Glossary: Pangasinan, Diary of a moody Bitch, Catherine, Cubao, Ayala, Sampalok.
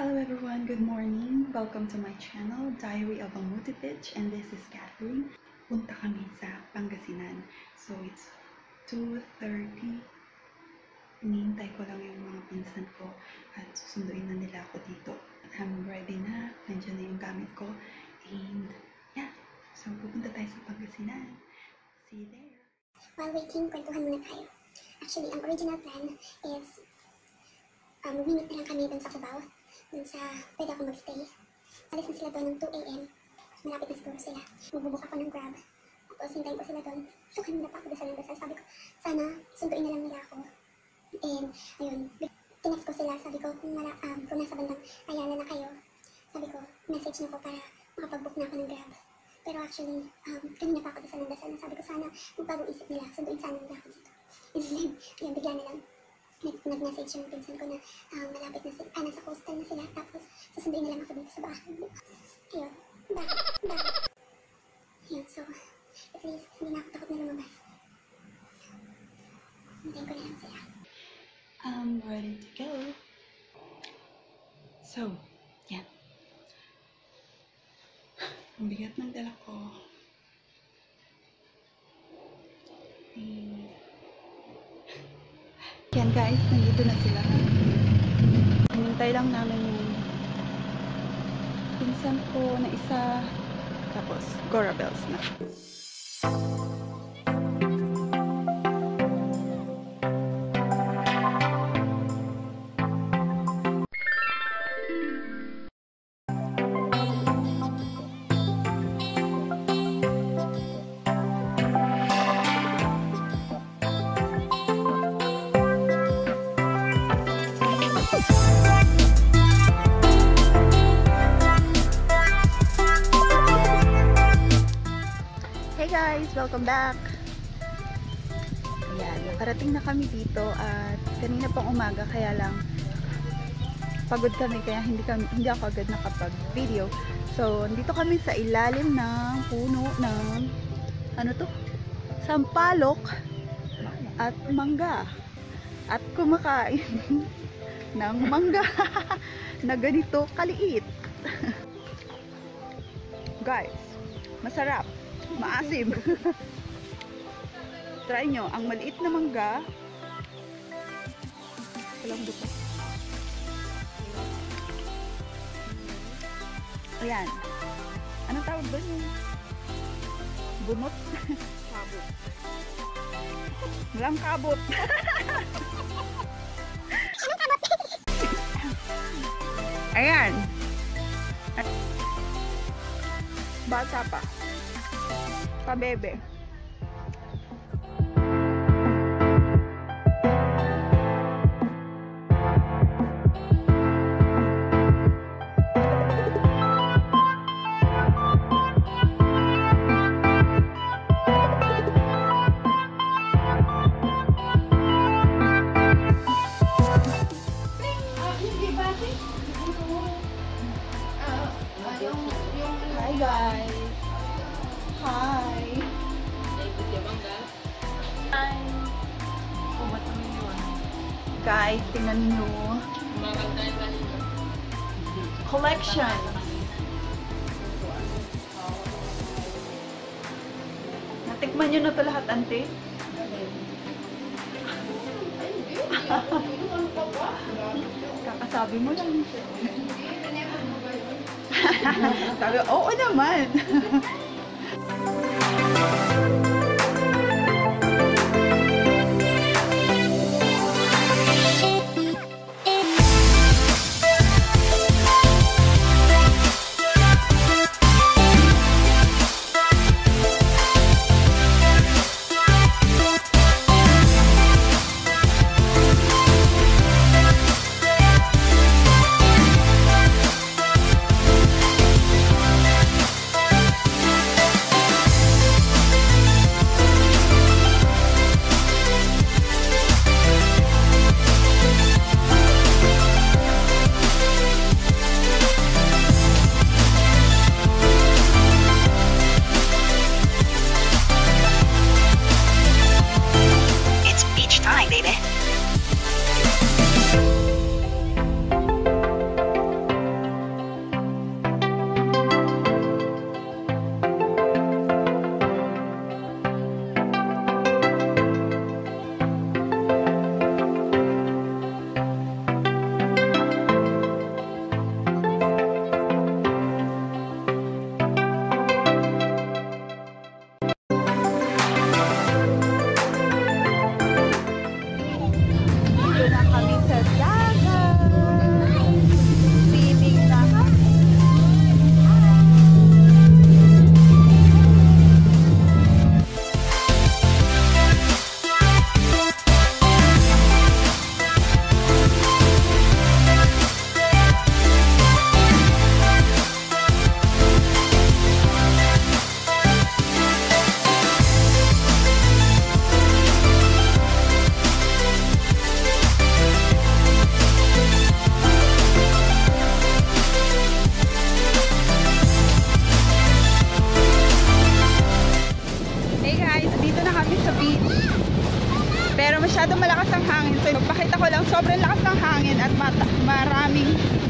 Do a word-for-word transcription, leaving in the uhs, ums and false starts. Hello everyone, good morning. Welcome to my channel, Diary of a Moody Bitch, and this is Catherine. Punta kami sa Pangasinan. So it's two thirty. Inihintay ko lang yung mga pinsan ko at susunduin na nila ako dito. I'm ready na, nandiyan na yung gamit ko. And yeah, so pupunta tayo sa Pangasinan. See you there. While waiting, kwentuhan muna tayo. Actually, ang original plan is um, we meet na lang kami dun sa Cubao. Dun sa pwede ako mag-stay. Alis na sila doon ng two A M Malapit na siguro sila. Magbubuka ako ng Grab. Tapos hintayin ko sila doon. So kanina pa ako dasal ng dasal. Sabi ko, sana sunduin na lang nila ako. And ayun, tinext ko sila. Sabi ko, kung, mala, um, kung nasa bandang Ayala na kayo, sabi ko, message na ko para makapag-book na ako ng Grab. Pero actually, um, kanina pa ako dasal ng dasal. Sabi ko, sana magbagong isip nila. Sunduin sana nila ako dito. And then, ayun, bigla na lang. Nag-message yung pinsan ko na um, malapit na sila, ah, nasa coastal na sila, tapos susunduin na lang ako dito sa bahay. Ayun, bakit, bakit? Ayun, so, at least, hindi na ako takot na lumabas. Hintayin ko na lang sila. I'm ready to go. So, yan. Ang bigat ng dala ko. And, yan guys, nandito na sila. Hinintay lang namin yung pinsan ko na isa. Tapos, Gora Bells na. Welcome back. Ayan, nakarating na kami dito at kanina pang umaga kaya lang pagod kami kaya hindi kami hindi ako agad nakapag-video. So, dito kami sa ilalim ng puno ng ano to? Sampalok at mangga. At kumakain ng mangga na ganito kaliit. Guys, masarap. Maasim. Try nyo. Ang maliit na mangga. Walang butas. Ayan. Anong tawag doon yung bunot? Kabot. Walang kabot. Ayan. Bata pa. Pabebe. Hi guys. Hi. Hi. O, ba't kami yun? Guys, tingnan nyo. Collection. Natikman nyo na ito lahat, ante? Kakasabi mo lang. Sabi, oo naman. maraming